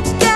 together.